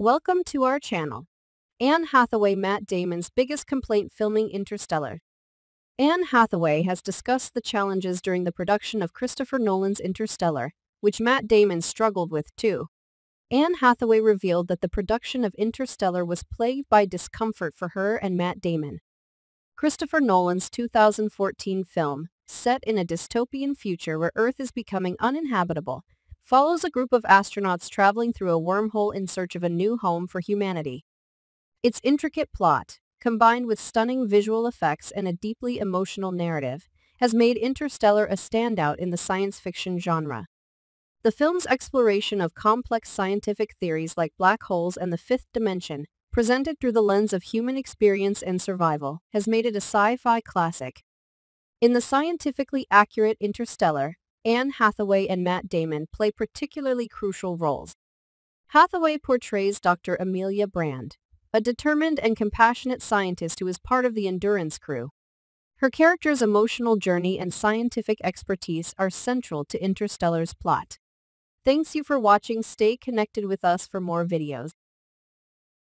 Welcome to our channel. Anne Hathaway, Matt Damon's biggest complaint filming Interstellar. Anne Hathaway has discussed the challenges during the production of Christopher Nolan's Interstellar, which Matt Damon struggled with too. Anne Hathaway revealed that the production of Interstellar was plagued by discomfort for her and Matt Damon. Christopher Nolan's 2014 film, set in a dystopian future where Earth is becoming uninhabitable, follows a group of astronauts traveling through a wormhole in search of a new home for humanity. Its intricate plot, combined with stunning visual effects and a deeply emotional narrative, has made Interstellar a standout in the science fiction genre. The film's exploration of complex scientific theories like black holes and the fifth dimension, presented through the lens of human experience and survival, has made it a sci-fi classic. In the scientifically accurate Interstellar, Anne Hathaway and Matt Damon play particularly crucial roles. Hathaway portrays Dr. Amelia Brand, a determined and compassionate scientist who is part of the Endurance crew. Her character's emotional journey and scientific expertise are central to Interstellar's plot. Thanks you for watching. Stay connected with us for more videos.